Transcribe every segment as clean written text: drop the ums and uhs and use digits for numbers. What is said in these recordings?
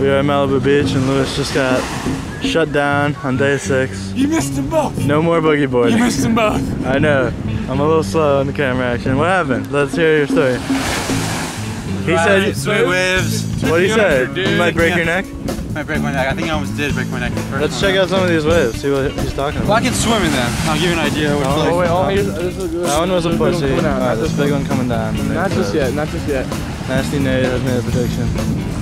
We are at Malibu Beach and Lewis just got shut down on day 6. You missed them both. No more boogie boarding. You missed them both. I know. I'm a little slow on the camera action. What happened? Let's hear your story. He said, "Sweet waves." What'd he say? You might break your neck? I break my neck. I think I almost did break my neck. Let's check out some of these waves. See what he's talking about. Well, I can swim in them. I'll give you an idea. Oh wait, that one was a pussy. Alright, this big one coming down. Not just yet. Not just yet. Nasty Nate has made a prediction.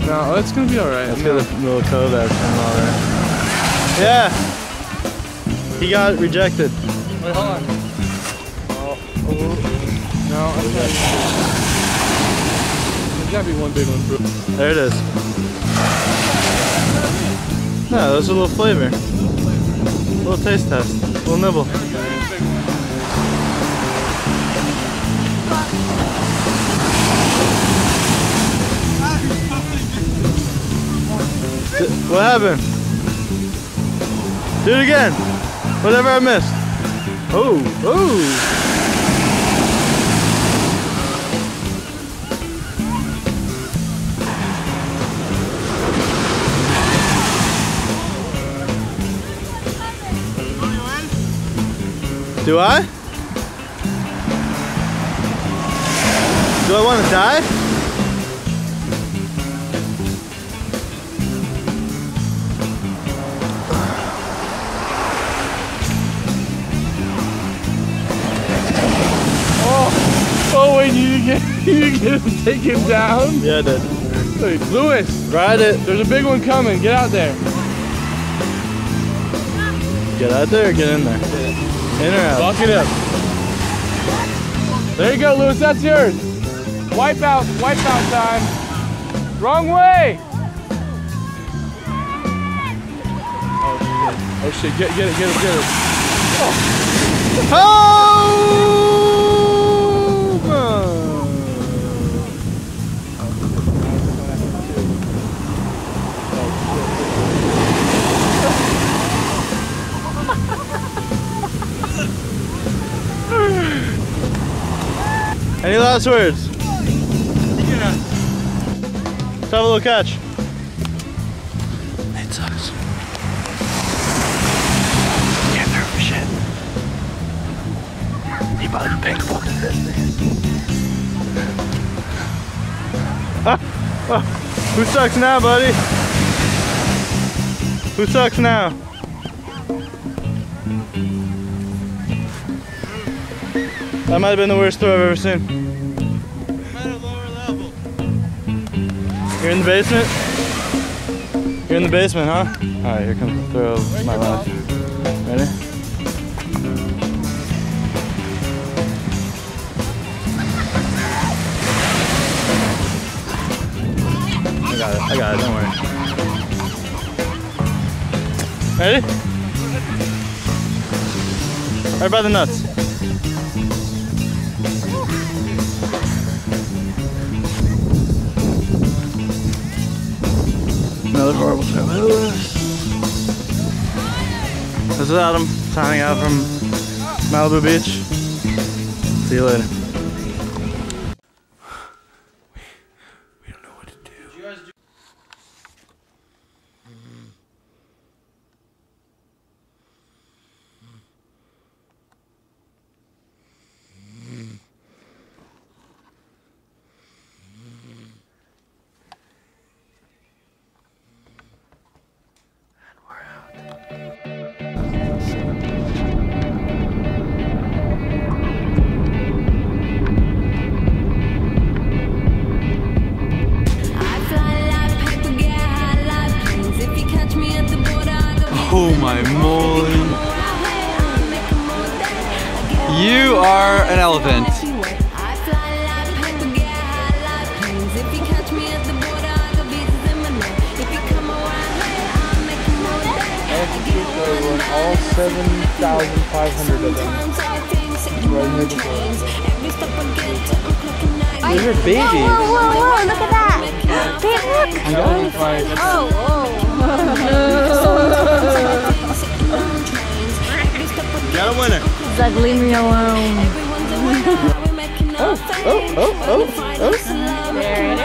No, it's gonna be alright. Let's get a little cove out coming all right. Yeah. He got rejected. Wait, hold on. No, there's gotta be one big one. There it is. No, there's a little flavor. A little taste test. A little nibble. What happened? Do it again. Whatever I missed. Oh, Do I? Do I want to die? Oh wait, you get him, take him down? Yeah, I did. Wait, Lewis, ride it. There's a big one coming. Get out there. Get out there or get in there? In or out? Lock it up. There you go, Lewis, that's yours. Wipe out time. Wrong way! Oh shit, get it, get it. Oh! Any last words? Yeah. Let's have a little catch. It sucks. Can't throw for shit. He probably picked up this thing. Who sucks now, buddy? Who sucks now? That might have been the worst throw I've ever seen. I'm at a lower level. You're in the basement? You're in the basement, huh? Alright, here comes the throw of my life. Ready? I got it, don't worry. Ready? Right by the nuts. Another horrible throw by Lewis. This is Adam signing out from Malibu Beach. See you later. We don't know what to do. Did you guys do? Oh my moly. You are an elephant. All 7,500 of them. Right near the door. These are babies. Whoa, look at that. Babe, look. Oh. Got a winner. Doug, leave me alone. Oh. There it is.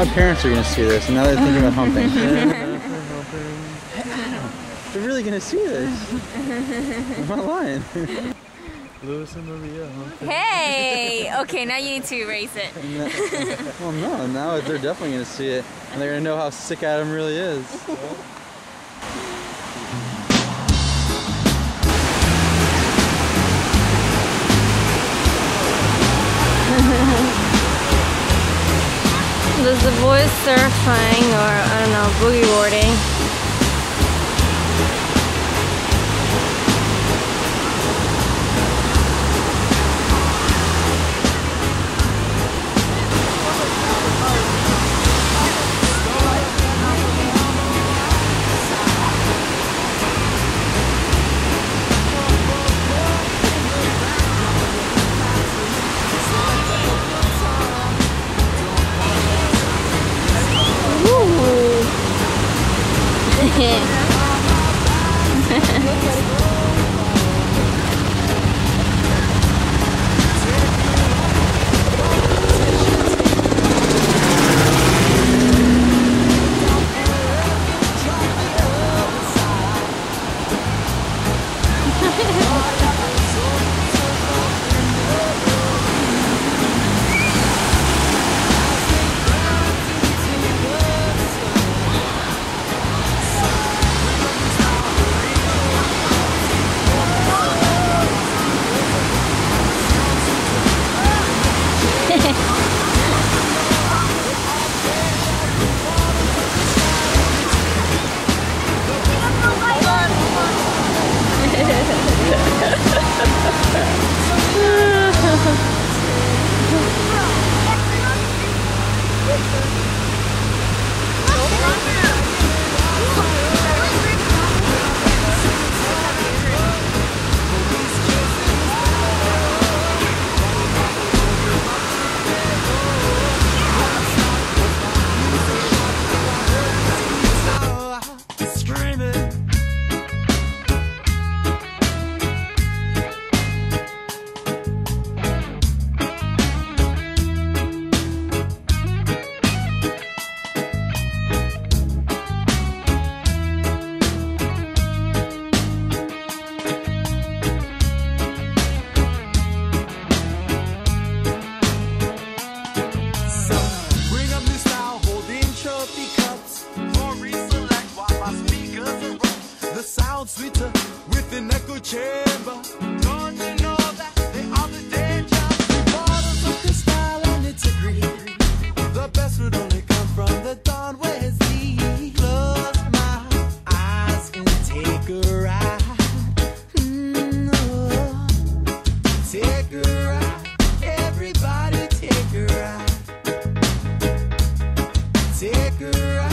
My parents are gonna see this, and now they're thinking about humping. Adam, they're really gonna see this. I'm not lying. Lewis and Maria humping. Hey! Okay, now you need to erase it. Well, no, now they're definitely gonna see it, and they're gonna know how sick Adam really is. So. There's the boys surfing, or I don't know, boogie boarding. Sweeter with an echo chamber. Don't you know that they are the danger? Bottles of crystal and it's a green. The best would only come from the dawn where he closed my eyes and take a ride. Take a ride. Everybody take a ride. Take a ride.